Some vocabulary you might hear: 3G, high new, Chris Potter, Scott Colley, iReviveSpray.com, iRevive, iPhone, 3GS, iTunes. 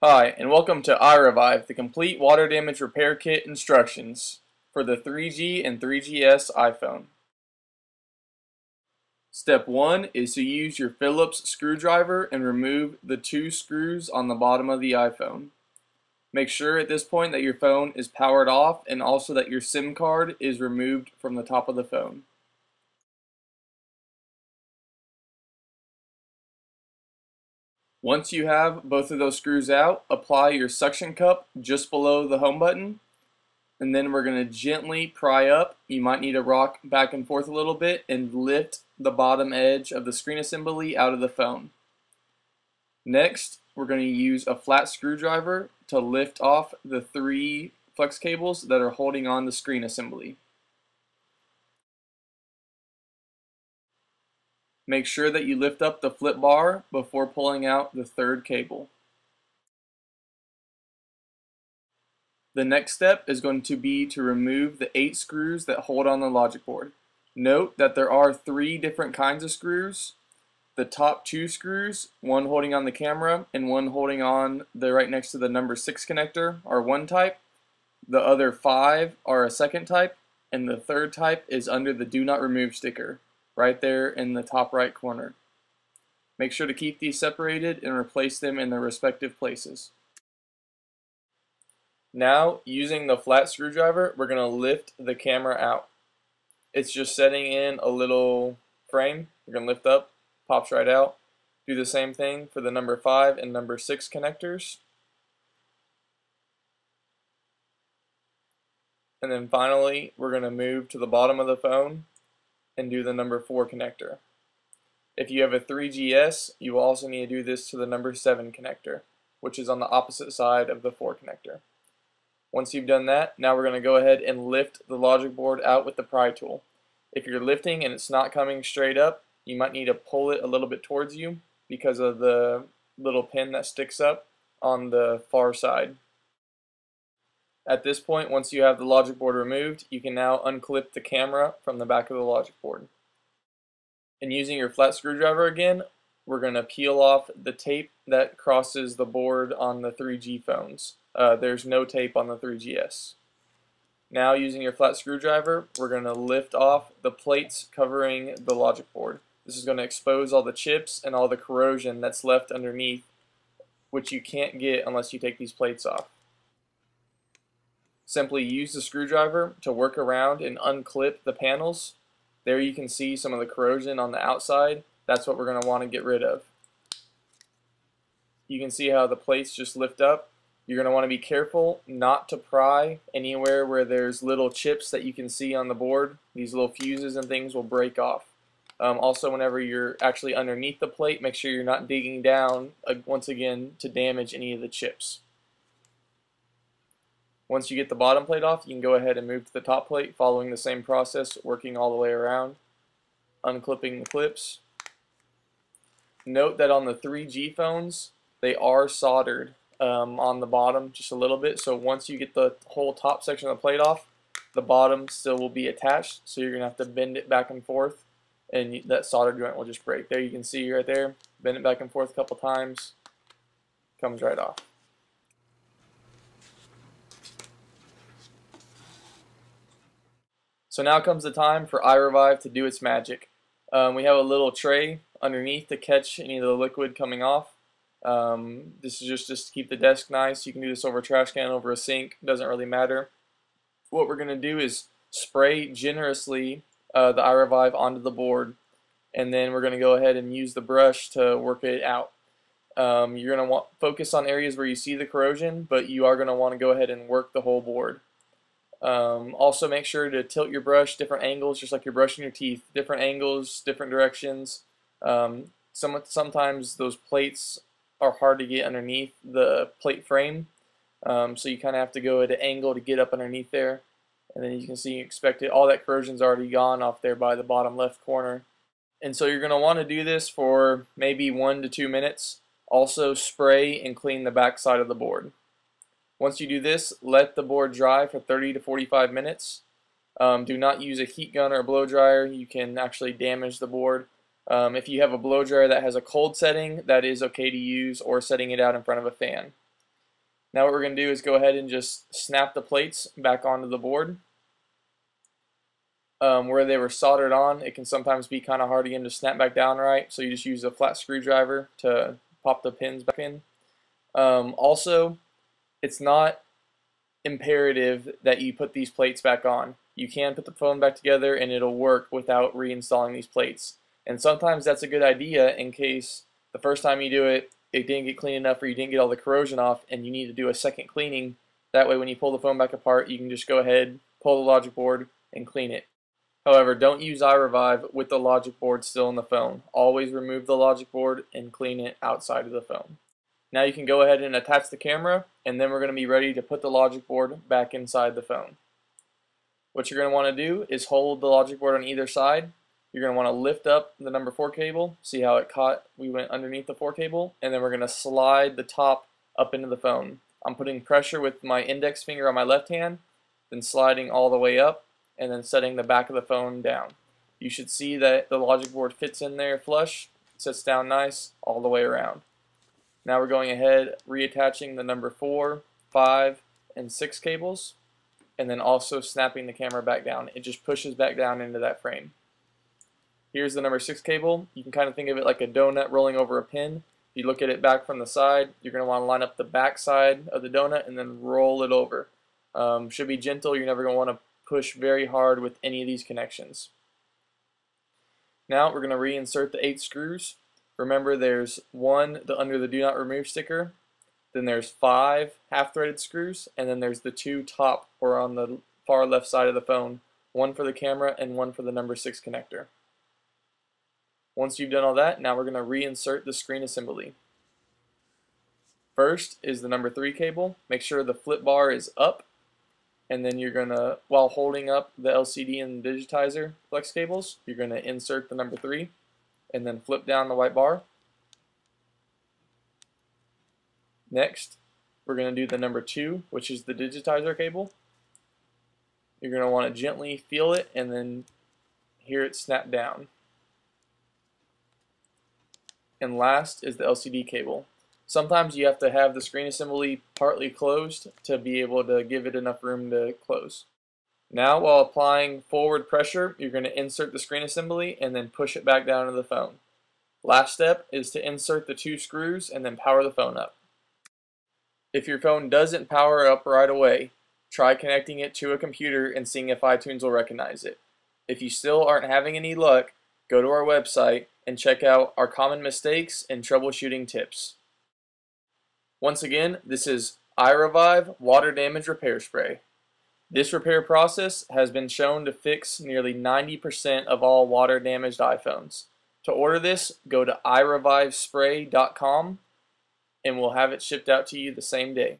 Hi, and welcome to iRevive, the complete water damage repair kit instructions for the 3G and 3GS iPhone. Step 1 is to use your Phillips screwdriver and remove the two screws on the bottom of the iPhone. Make sure at this point that your phone is powered off and also that your SIM card is removed from the top of the phone. Once you have both of those screws out, apply your suction cup just below the home button, and then we're going to gently pry up. You might need to rock back and forth a little bit and lift the bottom edge of the screen assembly out of the phone. Next, we're going to use a flat screwdriver to lift off the three flex cables that are holding on the screen assembly. Make sure that you lift up the flip bar before pulling out the third cable. The next step is going to be to remove the 8 screws that hold on the logic board. Note that there are 3 different kinds of screws. The top 2 screws, one holding on the camera and one holding on the right next to the number 6 connector, are one type. The other 5 are a second type, and the third type is under the Do Not Remove sticker, right there in the top right corner. Make sure to keep these separated and replace them in their respective places. Now, using the flat screwdriver, we're going to lift the camera out. It's just setting in a little frame. You're going to lift up, pops right out. Do the same thing for the number 5 and number 6 connectors. And then finally, we're going to move to the bottom of the phone and do the number 4 connector. If you have a 3GS, you will also need to do this to the number 7 connector, which is on the opposite side of the 4 connector. Once you've done that, now we're going to go ahead and lift the logic board out with the pry tool. If you're lifting and it's not coming straight up, you might need to pull it a little bit towards you because of the little pin that sticks up on the far side. At this point, once you have the logic board removed, you can now unclip the camera from the back of the logic board. And using your flat screwdriver again, we're going to peel off the tape that crosses the board on the 3G phones. There's no tape on the 3GS. Now, using your flat screwdriver, we're going to lift off the plates covering the logic board. This is going to expose all the chips and all the corrosion that's left underneath, which you can't get unless you take these plates off. Simply use the screwdriver to work around and unclip the panels. There you can see some of the corrosion on the outside. That's what we're going to want to get rid of. You can see how the plates just lift up. You're going to want to be careful not to pry anywhere where there's little chips that you can see on the board. These little fuses and things will break off. Also, whenever you're actually underneath the plate, make sure you're not digging down, once again, to damage any of the chips. Once you get the bottom plate off, you can go ahead and move to the top plate, following the same process, working all the way around, unclipping the clips. Note that on the 3G phones, they are soldered on the bottom just a little bit, so once you get the whole top section of the plate off, the bottom still will be attached, so you're going to have to bend it back and forth, and that solder joint will just break. There you can see right there, bend it back and forth a couple times, comes right off. So now comes the time for iRevive to do its magic. We have a little tray underneath to catch any of the liquid coming off. This is just to keep the desk nice. You can do this over a trash can, over a sink, doesn't really matter. What we're going to do is spray generously the iRevive onto the board, and then we're going to go ahead and use the brush to work it out. You're going to want to focus on areas where you see the corrosion, but you are going to want to go ahead and work the whole board. Also, make sure to tilt your brush different angles, just like you're brushing your teeth. Different angles, different directions. Sometimes those plates are hard to get underneath the plate frame, so you kind of have to go at an angle to get up underneath there. And then you can see, you expect it, all that corrosion's already gone off there by the bottom left corner. And so you're going to want to do this for maybe 1 to 2 minutes. Also, spray and clean the back side of the board. Once you do this, let the board dry for 30 to 45 minutes. Do not use a heat gun or a blow dryer. You can actually damage the board. If you have a blow dryer that has a cold setting, that is okay to use, or setting it out in front of a fan. Now what we're going to do is go ahead and just snap the plates back onto the board. Where they were soldered on, it can sometimes be kind of hard again to snap back down right, so you just use a flat screwdriver to pop the pins back in. Also, it's not imperative that you put these plates back on. You can put the phone back together and it'll work without reinstalling these plates. And sometimes that's a good idea in case the first time you do it, it didn't get clean enough or you didn't get all the corrosion off and you need to do a second cleaning. That way when you pull the phone back apart, you can just go ahead, pull the logic board, and clean it. However, don't use iRevive with the logic board still in the phone. Always remove the logic board and clean it outside of the phone. Now you can go ahead and attach the camera, and then we're going to be ready to put the logic board back inside the phone. What you're going to want to do is hold the logic board on either side. You're going to want to lift up the number 4 cable, see how it caught, we went underneath the 4 cable, and then we're going to slide the top up into the phone. I'm putting pressure with my index finger on my left hand, then sliding all the way up, and then setting the back of the phone down. You should see that the logic board fits in there flush, sits down nice all the way around. Now we're going ahead, reattaching the number 4, 5, and 6 cables, and then also snapping the camera back down. It just pushes back down into that frame. Here's the number 6 cable. You can kind of think of it like a donut rolling over a pin. If you look at it back from the side, you're going to want to line up the back side of the donut and then roll it over. Should be gentle. You're never going to want to push very hard with any of these connections. Now we're going to reinsert the 8 screws. Remember, there's 1 under the do not remove sticker, then there's 5 half-threaded screws, and then there's the 2 top or on the far left side of the phone, 1 for the camera and 1 for the number 6 connector. Once you've done all that, now we're going to reinsert the screen assembly. First is the number 3 cable. Make sure the flip bar is up, and then you're going to, while holding up the LCD and digitizer flex cables, you're going to insert the number 3 and then flip down the white bar. Next, we're going to do the number 2, which is the digitizer cable. You're going to want to gently feel it and then hear it snap down. And last is the LCD cable. Sometimes you have to have the screen assembly partly closed to be able to give it enough room to close. Now, while applying forward pressure, you're going to insert the screen assembly and then push it back down to the phone. Last step is to insert the 2 screws and then power the phone up. If your phone doesn't power up right away, try connecting it to a computer and seeing if iTunes will recognize it. If you still aren't having any luck, go to our website and check out our common mistakes and troubleshooting tips. Once again, this is iRevive Water Damage Repair Spray. This repair process has been shown to fix nearly 90% of all water damaged iPhones. To order this, go to iReviveSpray.com and we'll have it shipped out to you the same day.